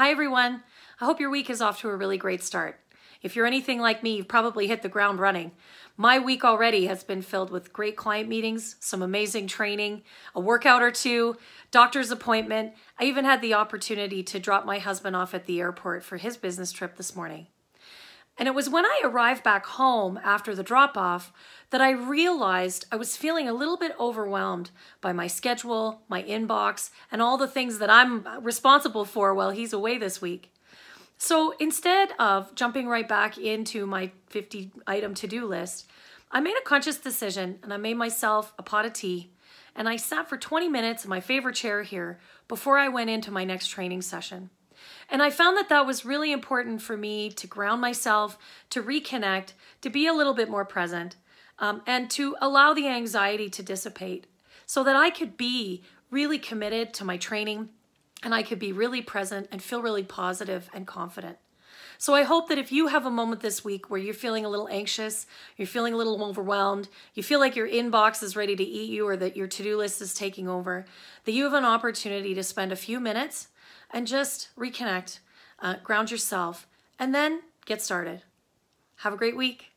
Hi everyone, I hope your week is off to a really great start. If you're anything like me, you've probably hit the ground running. My week already has been filled with great client meetings, some amazing training, a workout or two, doctor's appointment. I even had the opportunity to drop my husband off at the airport for his business trip this morning. And it was when I arrived back home after the drop-off that I realized I was feeling a little bit overwhelmed by my schedule, my inbox, and all the things that I'm responsible for while he's away this week. So instead of jumping right back into my 50-item to-do list, I made a conscious decision and I made myself a pot of tea and I sat for 20 minutes in my favorite chair here before I went into my next training session. And I found that was really important for me to ground myself, to reconnect, to be a little bit more present, and to allow the anxiety to dissipate so that I could be really committed to my training and I could be really present and feel really positive and confident. So I hope that if you have a moment this week where you're feeling a little anxious, you're feeling a little overwhelmed, you feel like your inbox is ready to eat you or that your to-do list is taking over, that you have an opportunity to spend a few minutes and just reconnect, ground yourself, and then get started. Have a great week.